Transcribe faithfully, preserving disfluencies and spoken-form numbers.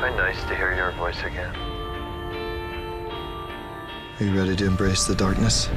How nice to hear your voice again. Are you ready to embrace the darkness?